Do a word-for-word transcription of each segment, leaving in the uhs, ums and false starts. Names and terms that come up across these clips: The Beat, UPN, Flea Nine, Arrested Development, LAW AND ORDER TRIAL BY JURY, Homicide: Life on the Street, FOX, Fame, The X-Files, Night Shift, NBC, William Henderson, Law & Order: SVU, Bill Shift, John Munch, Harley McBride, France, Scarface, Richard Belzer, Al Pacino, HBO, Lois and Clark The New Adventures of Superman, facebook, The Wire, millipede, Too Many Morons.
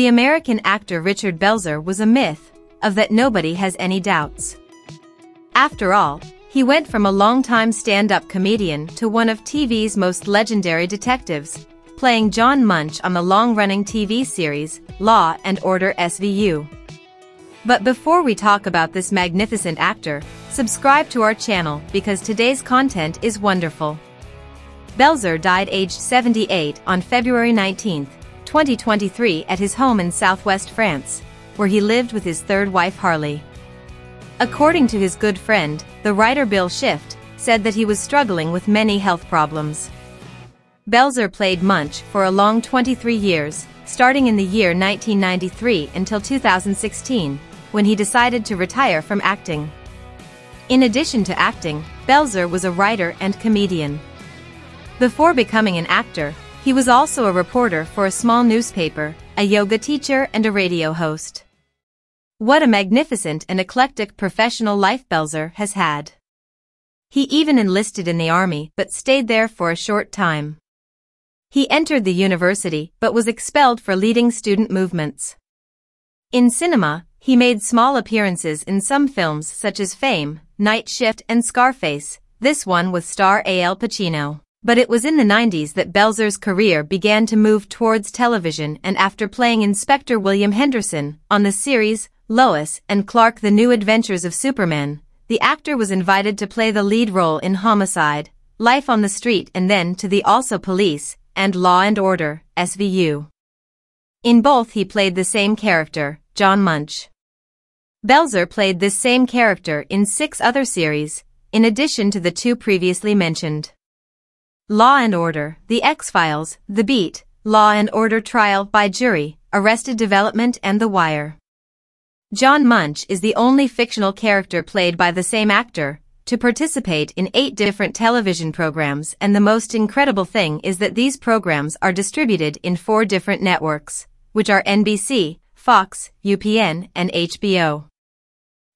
the American actor Richard Belzer was a myth, of that nobody has any doubts. After all, he went from a longtime stand-up comedian to one of T V's most legendary detectives, playing John Munch on the long-running T V series, Law and Order S V U. But before we talk about this magnificent actor, subscribe to our channel because today's content is wonderful. Belzer died aged seventy-eight on February nineteenth, twenty twenty-three at his home in southwest France, where he lived with his third wife Harley. According to his good friend, the writer Bill Shift, said that he was struggling with many health problems. Belzer played Munch for a long twenty-three years, starting in the year nineteen ninety-three until two thousand sixteen, when he decided to retire from acting. In addition to acting, Belzer was a writer and comedian. Before becoming an actor, he was also a reporter for a small newspaper, a yoga teacher and a radio host. What a magnificent and eclectic professional life Belzer has had. He even enlisted in the army but stayed there for a short time. He entered the university but was expelled for leading student movements. In cinema, he made small appearances in some films such as Fame, Night Shift and Scarface, this one with star Al Pacino. But it was in the nineties that Belzer's career began to move towards television, and after playing Inspector William Henderson on the series Lois and Clark The New Adventures of Superman, the actor was invited to play the lead role in Homicide, Life on the Street and then to the also Police and Law and Order, S V U. In both he played the same character, John Munch. Belzer played this same character in six other series, in addition to the two previously mentioned. Law and Order, The X-Files, The Beat, Law and Order Trial by Jury, Arrested Development and The Wire. John Munch is the only fictional character played by the same actor to participate in eight different television programs, and the most incredible thing is that these programs are distributed in four different networks, which are N B C, Fox, U P N, and H B O.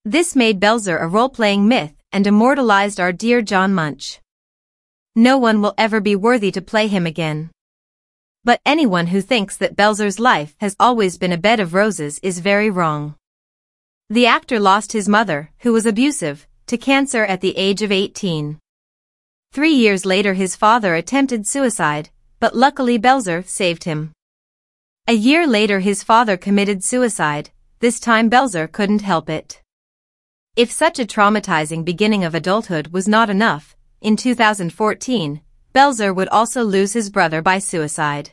This made Belzer a role-playing myth and immortalized our dear John Munch. No one will ever be worthy to play him again. But anyone who thinks that Belzer's life has always been a bed of roses is very wrong. The actor lost his mother, who was abusive, to cancer at the age of eighteen. Three years later his father attempted suicide, but luckily Belzer saved him. A year later his father committed suicide, this time Belzer couldn't help it. If such a traumatizing beginning of adulthood was not enough, in two thousand fourteen, Belzer would also lose his brother by suicide.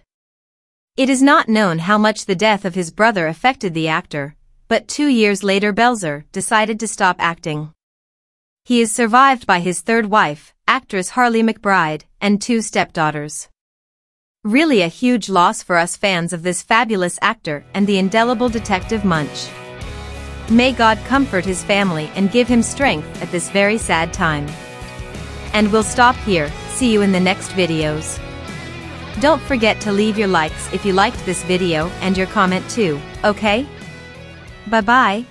It is not known how much the death of his brother affected the actor, but two years later Belzer decided to stop acting. He is survived by his third wife, actress Harley McBride, and two stepdaughters. Really a huge loss for us fans of this fabulous actor and the indelible detective Munch. May God comfort his family and give him strength at this very sad time. And we'll stop here. See you in the next videos. Don't forget to leave your likes if you liked this video and your comment too, okay? Bye-bye.